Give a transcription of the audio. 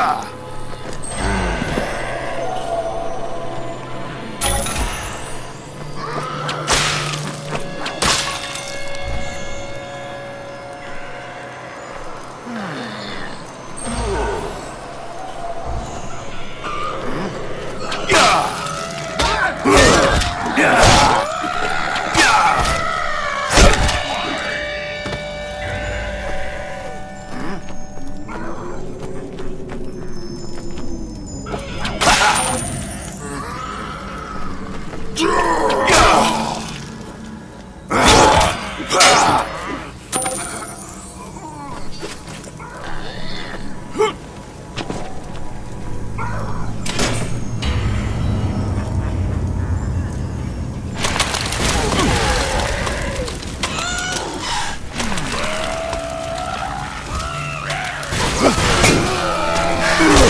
Ah! Ugh!